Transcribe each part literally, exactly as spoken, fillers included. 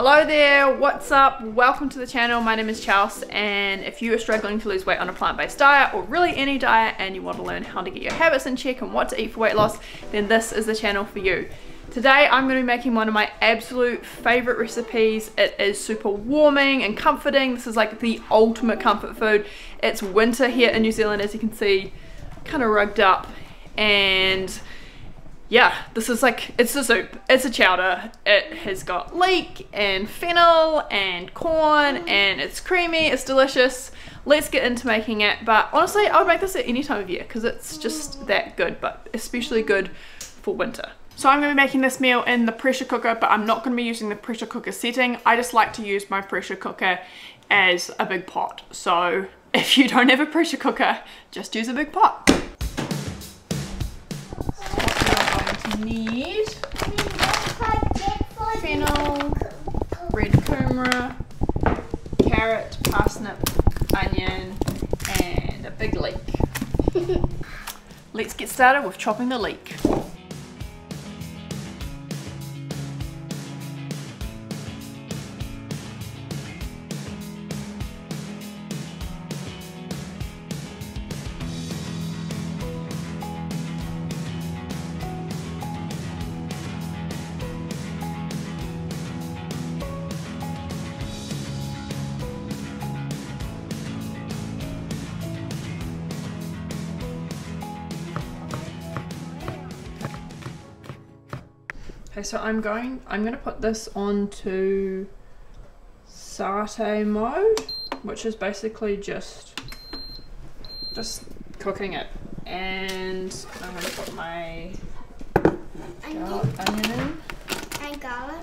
Hello there, what's up? Welcome to the channel. My name is Chelsea, and if you are struggling to lose weight on a plant-based diet or really any diet and you want to learn how to get your habits in check and what to eat for weight loss, then this is the channel for you. Today I'm going to be making one of my absolute favorite recipes. It is super warming and comforting. This is like the ultimate comfort food. It's winter here in New Zealand, as you can see, kind of rugged up, and yeah, this is like, it's a soup, it's a chowder. It has got leek and fennel and corn and it's creamy, it's delicious. Let's get into making it. But honestly, I would make this at any time of year because it's just that good, but especially good for winter. So I'm going to be making this meal in the pressure cooker, but I'm not going to be using the pressure cooker setting. I just like to use my pressure cooker as a big pot. So if you don't have a pressure cooker, just use a big pot. Need fennel, red kumara, carrot, parsnip, onion, and a big leek. Let's get started with chopping the leek. Okay, so I'm going, I'm going to put this onto saute mode, which is basically just, just cooking it. And I'm going to put my garlic, onion in. And garlic.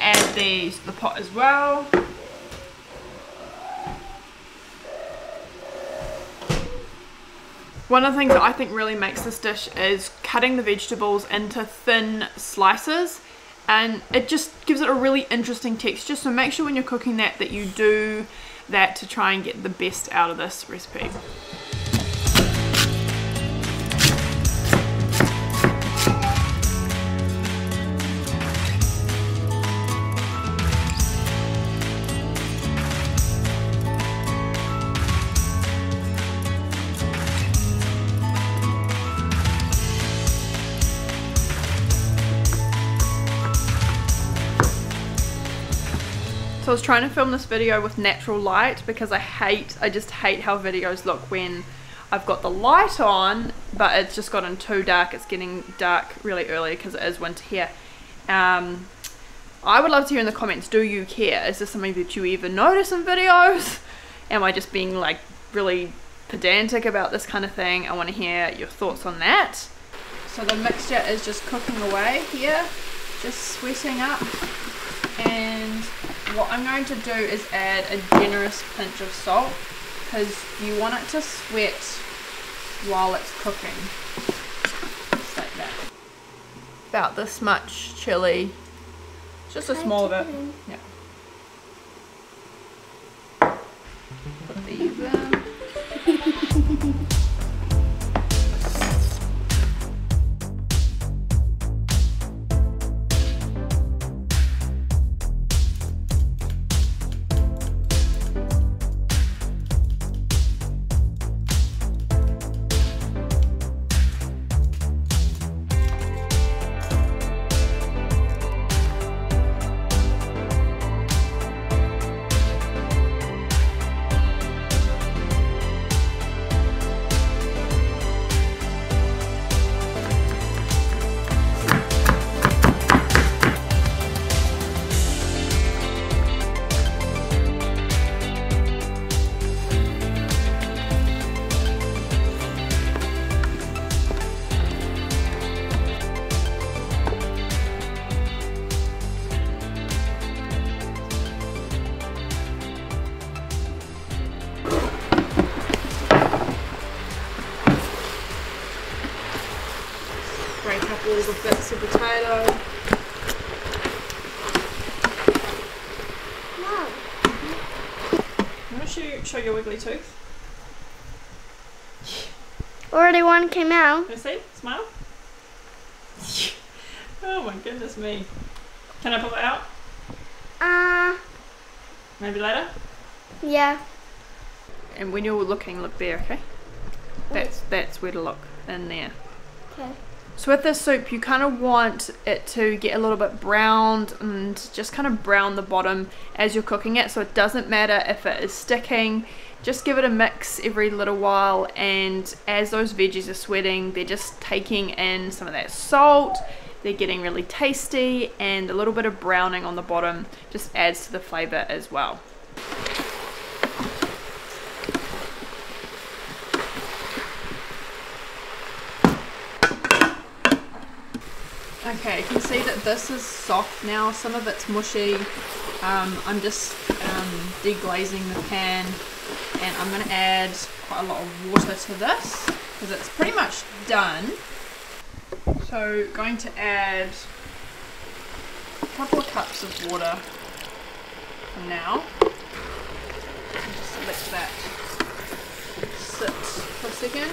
Add these to the pot as well. One of the things that I think really makes this dish is cutting the vegetables into thin slices, and it just gives it a really interesting texture. So make sure when you're cooking that that you do that to try and get the best out of this recipe. So I was trying to film this video with natural light because I hate, I just hate how videos look when I've got the light on, but it's just gotten too dark. It's getting dark really early because it is winter here. Um, I would love to hear in the comments, do you care? Is this something that you even notice in videos? Am I just being like really pedantic about this kind of thing? I want to hear your thoughts on that. So the mixture is just cooking away here, just sweating up, and what I'm going to do is add a generous pinch of salt because you want it to sweat while it's cooking. Just like that. About this much chili. Just a small bit. Yeah. Put these in. little bits of potato. Wow. You want to show your wiggly tooth? Already one came out. Can I see? Smile. Oh my goodness me. Can I pull it out? Uh. Maybe later? Yeah. And when you're looking, look there, okay? That's, that's where to look, in there. Okay. So with this soup, you kind of want it to get a little bit browned and just kind of brown the bottom as you're cooking it, so it doesn't matter if it is sticking. Just give it a mix every little while, and as those veggies are sweating, they're just taking in some of that salt, they're getting really tasty, and a little bit of browning on the bottom just adds to the flavour as well. Okay, you can see that this is soft now, some of it's mushy. Um, I'm just um, deglazing the pan, and I'm going to add quite a lot of water to this because it's pretty much done. So going to add a couple of cups of water for now. And just let that sit for a second.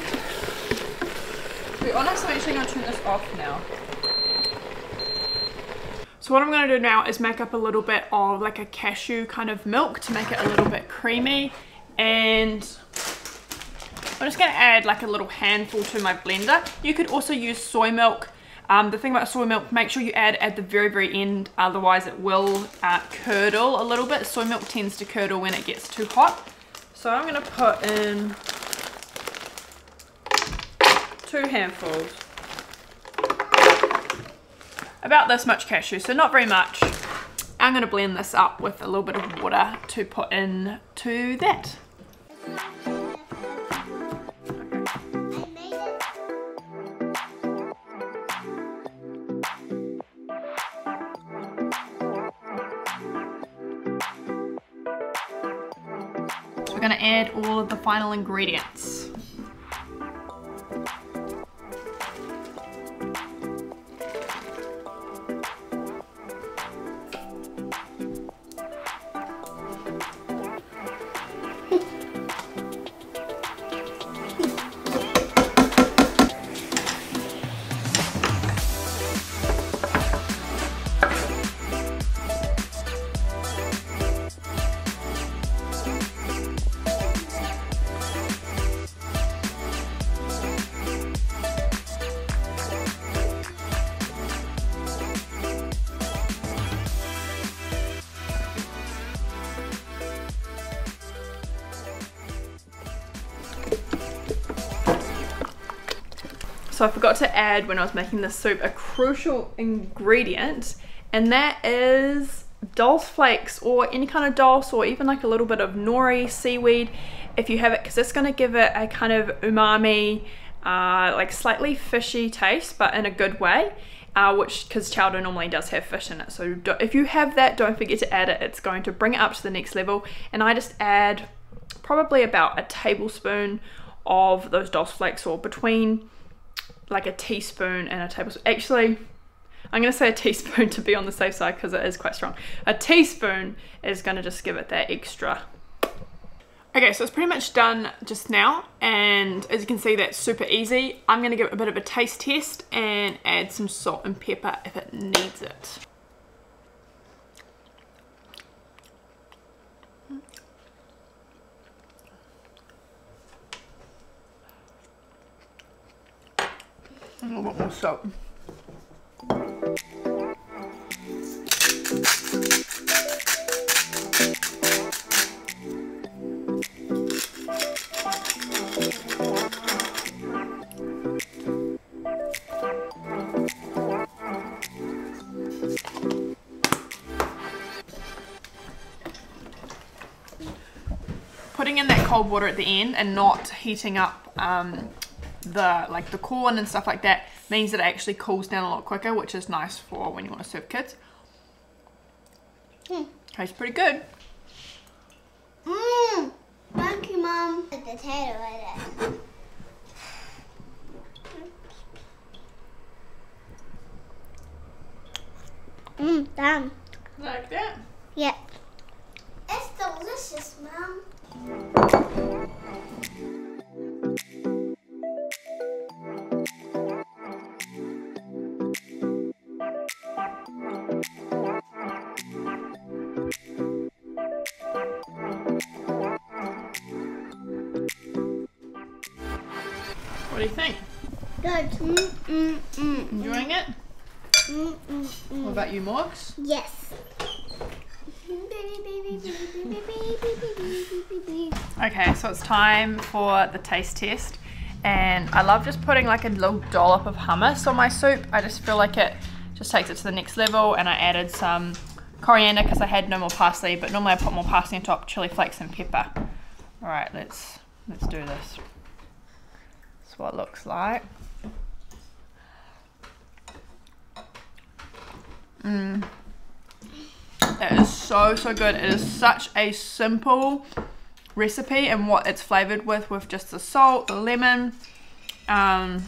To be honest, I'm actually going to turn this off now. So what I'm going to do now is make up a little bit of like a cashew kind of milk to make it a little bit creamy, and I'm just going to add like a little handful to my blender. You could also use soy milk. Um, the thing about soy milk, make sure you add at the very very end, otherwise it will uh, curdle a little bit. Soy milk tends to curdle when it gets too hot. So I'm going to put in two handfuls. About this much cashew, so not very much. I'm going to blend this up with a little bit of water to put in to that. So we're going to add all of the final ingredients. So I forgot to add when I was making this soup a crucial ingredient, and that is dulse flakes, or any kind of dulse, or even like a little bit of nori seaweed if you have it, because it's going to give it a kind of umami, uh, like slightly fishy taste, but in a good way, uh, which because chowder normally does have fish in it. So do, if you have that, don't forget to add it. It's going to bring it up to the next level. And I just add probably about a tablespoon of those dulse flakes, or between like a teaspoon and a tablespoon. Actually, I'm going to say a teaspoon to be on the safe side because it is quite strong. A teaspoon is going to just give it that extra. Okay, so it's pretty much done just now, and as you can see, that's super easy. I'm going to give it a bit of a taste test and add some salt and pepper if it needs it. A little bit more salt. Putting in that cold water at the end and not heating up um, the like the corn and stuff like that means that it actually cools down a lot quicker, which is nice for when you want to serve kids. Mm. Tastes pretty good. Mmm. Thank you, Mum. The potato in it. I'm done. Like that? Yep. It's delicious, Mum. What do you think? Good. Mm, mm, mm. Enjoying it? Mm, mm, mm. What about you, Morgs? Yes. Okay, so it's time for the taste test, and I love just putting like a little dollop of hummus on my soup. I just feel like it just takes it to the next level. And I added some coriander because I had no more parsley, but normally I put more parsley on top, chili flakes and pepper. All right, let's let's do this. That's what it looks like. Mmm. It is so, so good. It is such a simple recipe, and what it's flavoured with, with just the salt, the lemon, um,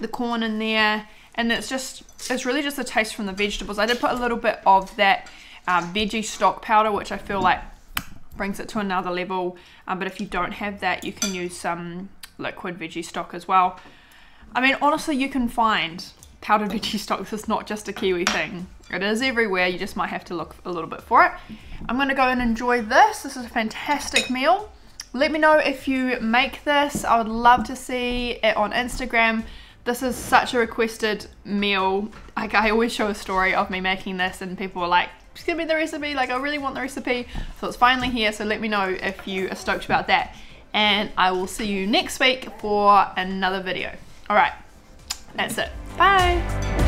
the corn in there, and it's just, it's really just the taste from the vegetables. I did put a little bit of that um, veggie stock powder, which I feel like brings it to another level, um, but if you don't have that, you can use some liquid veggie stock as well. I mean, honestly, you can find powdered veggie stocks. It's not just a Kiwi thing. It is everywhere, you just might have to look a little bit for it. I'm going to go and enjoy this. This is a fantastic meal. Let me know if you make this. I would love to see it on Instagram. This is such a requested meal. Like, I always show a story of me making this and people are like, just give me the recipe, like I really want the recipe. So it's finally here, so let me know if you are stoked about that. And I will see you next week for another video. Alright, that's it. Bye!